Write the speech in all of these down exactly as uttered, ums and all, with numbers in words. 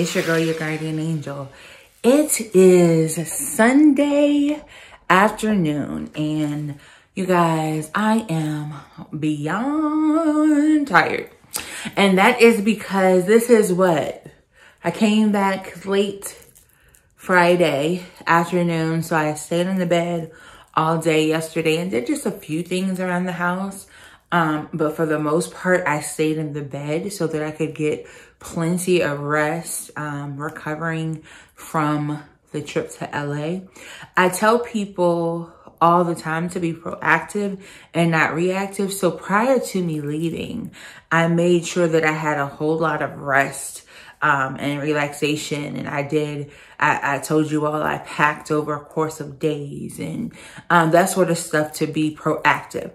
It's your girl, your guardian angel. It is Sunday afternoon and you guys, I am beyond tired. And that is because this is what? I came back late Friday afternoon, so I stayed in the bed all day yesterday and did just a few things around the house. Um, but for the most part, I stayed in the bed so that I could get plenty of rest, um, recovering from the trip to L A. I tell people all the time to be proactive and not reactive. So prior to me leaving, I made sure that I had a whole lot of rest Um, and relaxation. And I did, I, I told you all, I packed over a course of days and um, that sort of stuff to be proactive.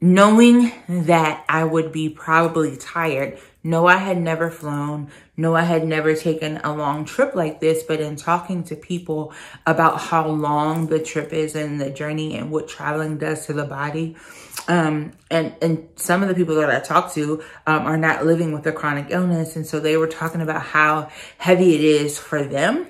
Knowing that I would be probably tired. No, I had never flown. No, I had never taken a long trip like this, but in talking to people about how long the trip is and the journey and what traveling does to the body, um, and, and some of the people that I talked to um, are not living with a chronic illness. And so they were talking about how heavy it is for them.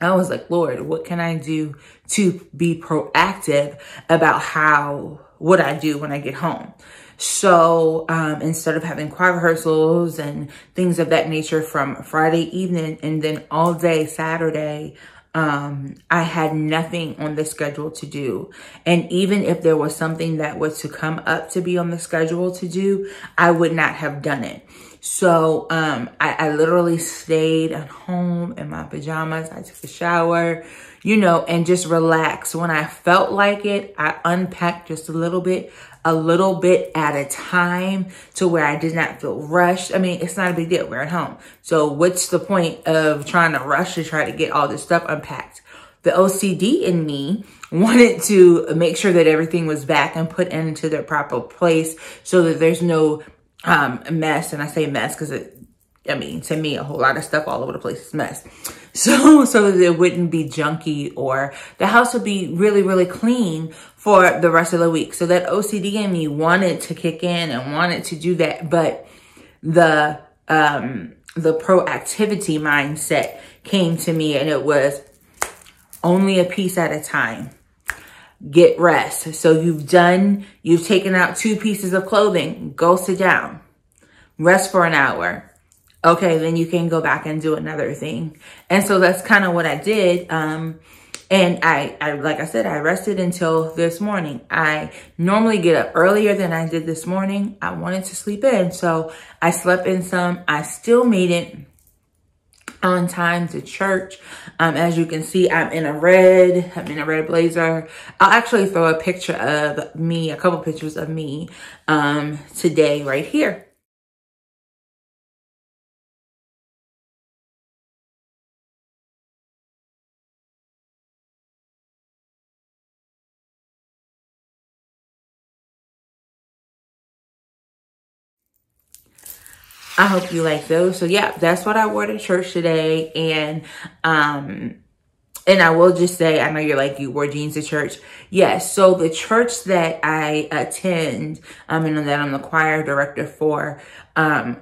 I was like, Lord, what can I do to be proactive about how, what I do when I get home? So um, instead of having choir rehearsals and things of that nature from Friday evening and then all day Saturday, um, I had nothing on the schedule to do. And even if there was something that was to come up to be on the schedule to do, I would not have done it. So um, I, I literally stayed at home in my pajamas. I took a shower, you know, and just relaxed. When I felt like it, I unpacked just a little bit. a little bit at a time to where I did not feel rushed. I mean, it's not a big deal. We're at home. So what's the point of trying to rush to try to get all this stuff unpacked? The O C D in me wanted to make sure that everything was back and put into their proper place so that there's no um, mess. And I say mess because it, I mean, to me, a whole lot of stuff all over the place is mess. So, so that it wouldn't be junky or the house would be really, really clean for the rest of the week. So that O C D in me wanted to kick in and wanted to do that. But the, um, the proactivity mindset came to me and it was only a piece at a time. Get rest. So you've done, you've taken out two pieces of clothing. Go sit down. Rest for an hour. Okay, then you can go back and do another thing. And so that's kind of what I did. Um, and I, I, like I said, I rested until this morning. I normally get up earlier than I did this morning. I wanted to sleep in, so I slept in some. I still made it on time to church. Um, as you can see, I'm in a red, I'm in a red blazer. I'll actually throw a picture of me, a couple pictures of me um, today right here. I hope you like those. So yeah, that's what I wore to church today. And, um, and I will just say, I know you're like, you wore jeans to church. Yes. So the church that I attend, um, and that I'm the choir director for, um,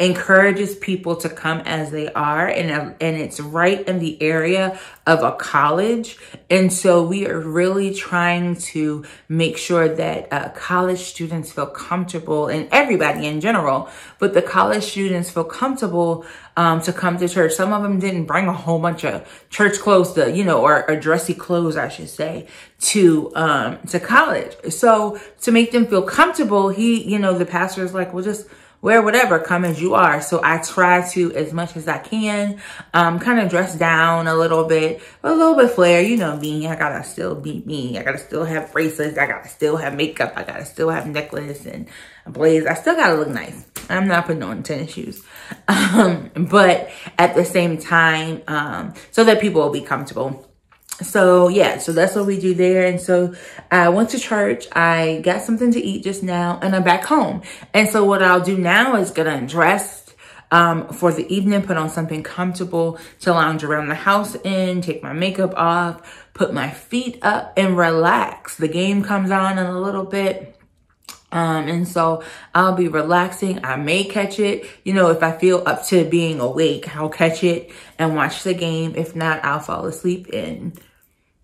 encourages people to come as they are. And, and it's right in the area of a college. And so we are really trying to make sure that uh, college students feel comfortable, and everybody in general, but the college students feel comfortable um, to come to church. Some of them didn't bring a whole bunch of church clothes to, you know, or, or dressy clothes, I should say, to, um, to college. So to make them feel comfortable, he, you know, the pastor is like, well, just wear whatever, come as you are. So I try to, as much as I can, um, kind of dress down a little bit, a little bit flair. You know me, I gotta still be me. I gotta still have bracelets. I gotta still have makeup. I gotta still have necklace and a blaze. I still gotta look nice. I'm not putting on tennis shoes. Um, but at the same time, um, so that people will be comfortable. So yeah, so that's what we do there. And so I went to church, I got something to eat just now, and I'm back home. And so what I'll do now is get undressed um, for the evening, put on something comfortable to lounge around the house in, take my makeup off, put my feet up and relax. The game comes on in a little bit. Um, and so I'll be relaxing. I may catch it. You know, if I feel up to being awake, I'll catch it and watch the game. If not, I'll fall asleep and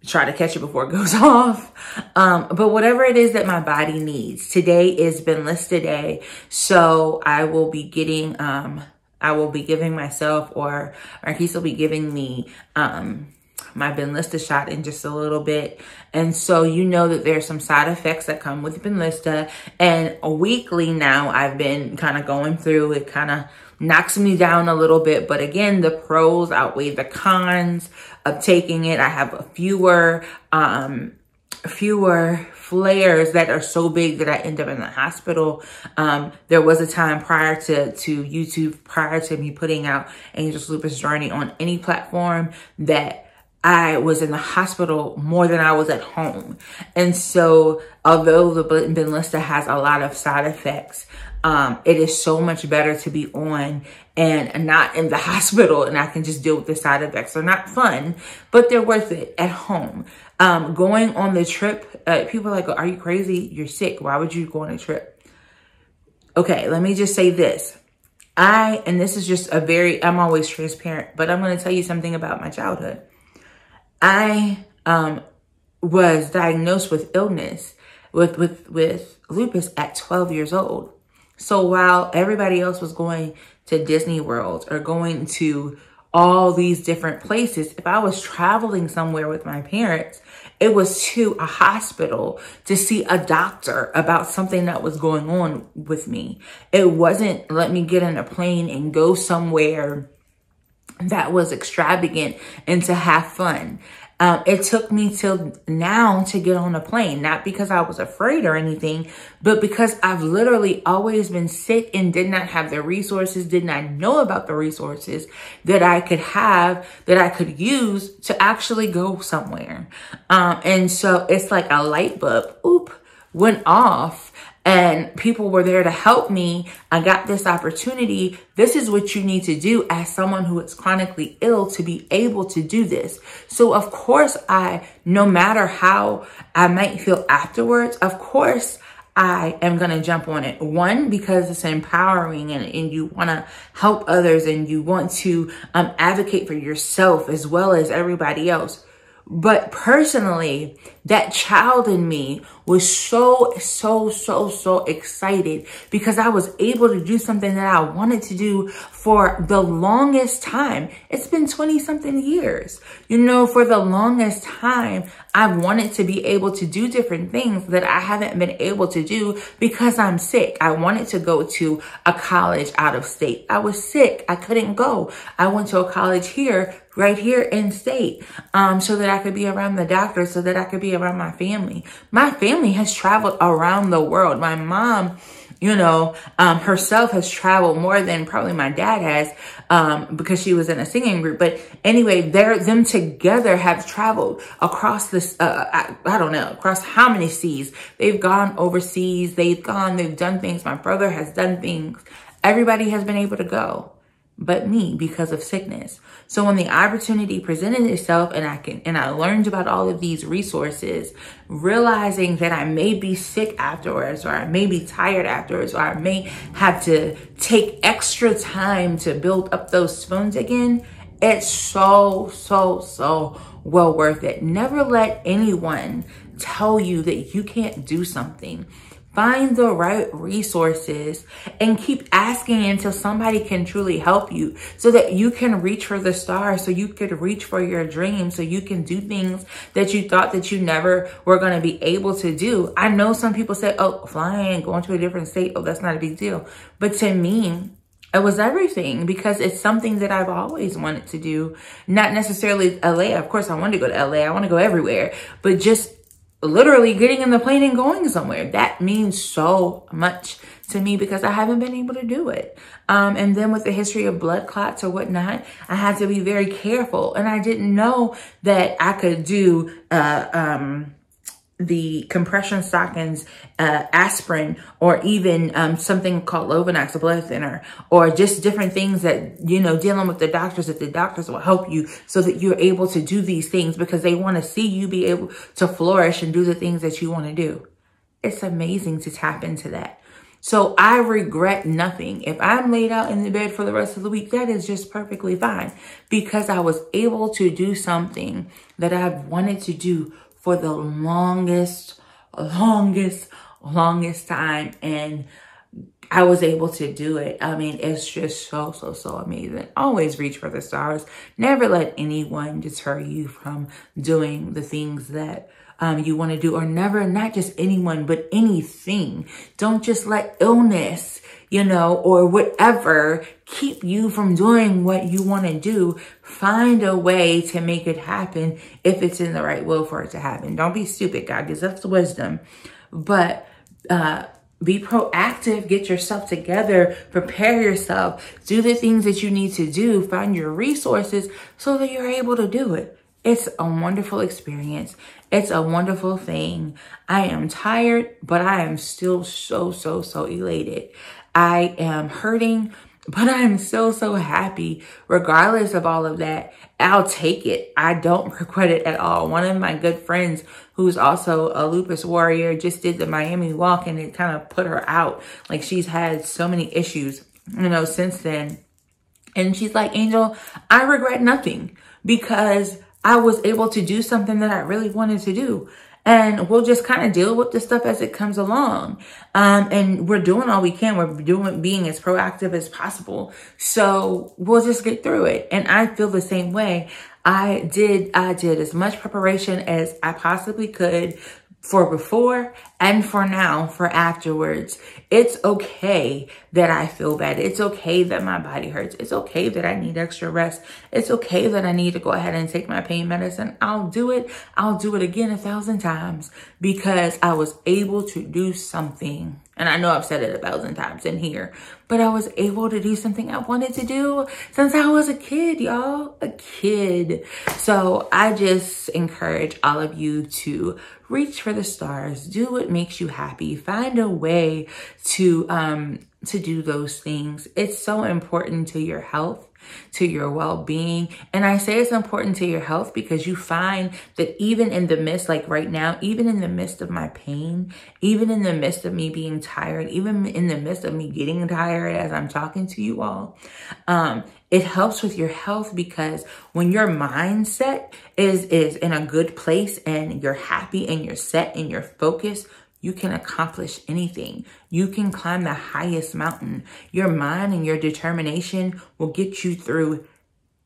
try to catch it before it goes off. Um, but whatever it is that my body needs. Today is Benlysta day. So I will be getting, um, I will be giving myself, or Marquise will be giving me, um, my Benlysta shot in just a little bit. And so you know that there's some side effects that come with Benlysta. And weekly now I've been kind of going through it, kind of knocks me down a little bit. But again, the pros outweigh the cons of taking it. I have a fewer, um, fewer flares that are so big that I end up in the hospital. Um, there was a time prior to, to YouTube, prior to me putting out Angel's Lupus Journey on any platform, that I was in the hospital more than I was at home. And so although the Benlysta has a lot of side effects, um, it is so much better to be on and not in the hospital, and I can just deal with the side effects. They're not fun, but they're worth it at home. Um, going on the trip, uh, people are like, are you crazy? You're sick. Why would you go on a trip? Okay, let me just say this. I, and this is just a very, I'm always transparent, but I'm gonna tell you something about my childhood. I um, was diagnosed with illness, with, with, with lupus at twelve years old. So while everybody else was going to Disney World or going to all these different places, if I was traveling somewhere with my parents, it was to a hospital to see a doctor about something that was going on with me. It wasn't let me get in a plane and go somewhere that was extravagant and to have fun. Um, it took me till now to get on a plane, not because I was afraid or anything, but because I've literally always been sick and did not have the resources, did not know about the resources that I could have, that I could use to actually go somewhere. Um, and so it's like a light bulb, oop, went off. And people were there to help me. I got this opportunity. This is what you need to do as someone who is chronically ill to be able to do this. So of course I, no matter how I might feel afterwards, of course I am gonna jump on it. One, because it's empowering and, and you wanna help others and you want to um, advocate for yourself as well as everybody else. But personally, that child in me was so, so, so, so excited because I was able to do something that I wanted to do for the longest time. It's been twenty something years. You know, for the longest time, I've wanted to be able to do different things that I haven't been able to do because I'm sick. I wanted to go to a college out of state. I was sick. I couldn't go. I went to a college here, right here in state, um, so that I could be around the doctor, so that I could be around my family. My family has traveled around the world. My mom, you know, um, herself has traveled more than probably my dad has, um, because she was in a singing group. But anyway, they're, them together have traveled across this, uh, I, I don't know, across how many seas. They've gone overseas. They've gone, they've done things. My brother has done things. Everybody has been able to go but me because of sickness. So when the opportunity presented itself and I can, and I learned about all of these resources, realizing that I may be sick afterwards, or I may be tired afterwards, or I may have to take extra time to build up those spoons again, it's so, so, so well worth it. Never let anyone tell you that you can't do something. Find the right resources and keep asking until somebody can truly help you so that you can reach for the stars, so you could reach for your dreams, so you can do things that you thought that you never were going to be able to do. I know some people say, oh, flying, going to a different state, oh, that's not a big deal. But to me, it was everything because it's something that I've always wanted to do. Not necessarily L A. Of course, I want to go to L A. I want to go everywhere, but just literally getting in the plane and going somewhere. That means so much to me because I haven't been able to do it. Um, and then with the history of blood clots or whatnot, I had to be very careful. And I didn't know that I could do uh, um, the compression stockings, uh, aspirin, or even um, something called Lovenox, a blood thinner, or just different things that, you know, dealing with the doctors, that the doctors will help you so that you're able to do these things because they want to see you be able to flourish and do the things that you want to do. it's amazing to tap into that. So I regret nothing. If I'm laid out in the bed for the rest of the week, that is just perfectly fine, because I was able to do something that I've wanted to do for the longest, longest, longest time. And I was able to do it. I mean, it's just so, so, so amazing. Always reach for the stars. Never let anyone deter you from doing the things that Um, you want to do, or never, not just anyone, but anything. Don't just let illness, you know, or whatever keep you from doing what you want to do. Find a way to make it happen if it's in the right will for it to happen. Don't be stupid. God gives us wisdom, but uh, be proactive. Get yourself together. Prepare yourself. Do the things that you need to do. Find your resources so that you're able to do it. It's a wonderful experience. It's a wonderful thing. I am tired, but I am still so, so, so elated. I am hurting, but I am so, so happy. Regardless of all of that, I'll take it. I don't regret it at all. One of my good friends, who's also a lupus warrior, just did the Miami walk, and it kind of put her out. Like, she's had so many issues, you know, since then. And she's like, Angel, I regret nothing, because I was able to do something that I really wanted to do. And we'll just kind of deal with the stuff as it comes along. Um, and we're doing all we can. We're doing, being as proactive as possible. So we'll just get through it. And I feel the same way. I did, I did as much preparation as I possibly could for before and for now, for afterwards. It's okay that I feel bad. It's okay that my body hurts. It's okay that I need extra rest. It's okay that I need to go ahead and take my pain medicine. I'll do it. I'll do it again a thousand times, because I was able to do something. And I know I've said it a thousand times in here, but I was able to do something I wanted to do since I was a kid, y'all, a kid. So I just encourage all of you to reach for the stars, do what makes you happy, find a way to, um, to do those things. It's so important to your health, to your well-being. And I say it's important to your health because you find that even in the midst, like right now, even in the midst of my pain, even in the midst of me being tired, even in the midst of me getting tired as I'm talking to you all, um, it helps with your health, because when your mindset is, is in a good place and you're happy and you're set and you're focused, you can accomplish anything. You can climb the highest mountain. Your mind and your determination will get you through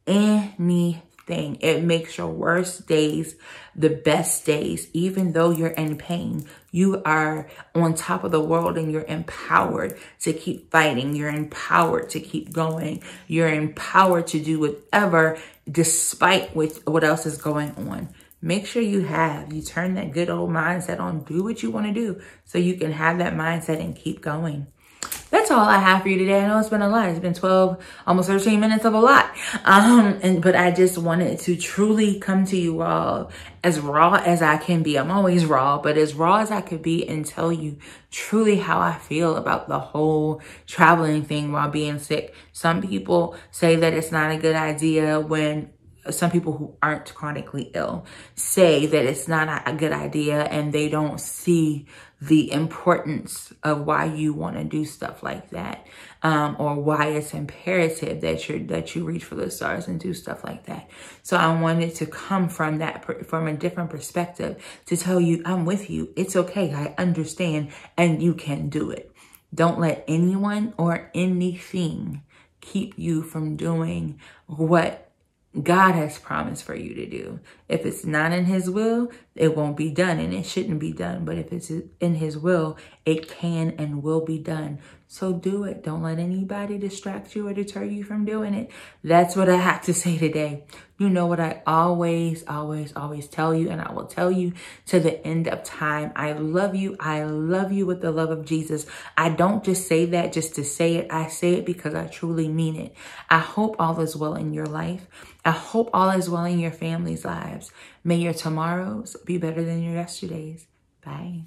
anything. It makes your worst days the best days. Even though you're in pain, you are on top of the world and you're empowered to keep fighting. You're empowered to keep going. You're empowered to do whatever, despite what else is going on. Make sure you have, you turn that good old mindset on, do what you want to do so you can have that mindset and keep going. That's all I have for you today. I know it's been a lot. It's been twelve, almost thirteen minutes of a lot. Um, and but I just wanted to truly come to you all as raw as I can be. I'm always raw, but as raw as I could be, and tell you truly how I feel about the whole traveling thing while being sick. Some people say that it's not a good idea when some people who aren't chronically ill say that it's not a good idea, and they don't see the importance of why you want to do stuff like that, um, or why it's imperative that you that you reach for the stars and do stuff like that. So I wanted to come from that, from a different perspective, to tell you I'm with you. It's okay. I understand, and you can do it. Don't let anyone or anything keep you from doing what God has promised for you to do. If it's not in his will, it won't be done, and it shouldn't be done. But if it's in his will, it can and will be done. So do it. Don't let anybody distract you or deter you from doing it. That's what I have to say today. You know what I always, always, always tell you, and I will tell you to the end of time. I love you. I love you with the love of Jesus. I don't just say that just to say it. I say it because I truly mean it. I hope all is well in your life. I hope all is well in your family's lives. May your tomorrows be better than your yesterdays. Bye.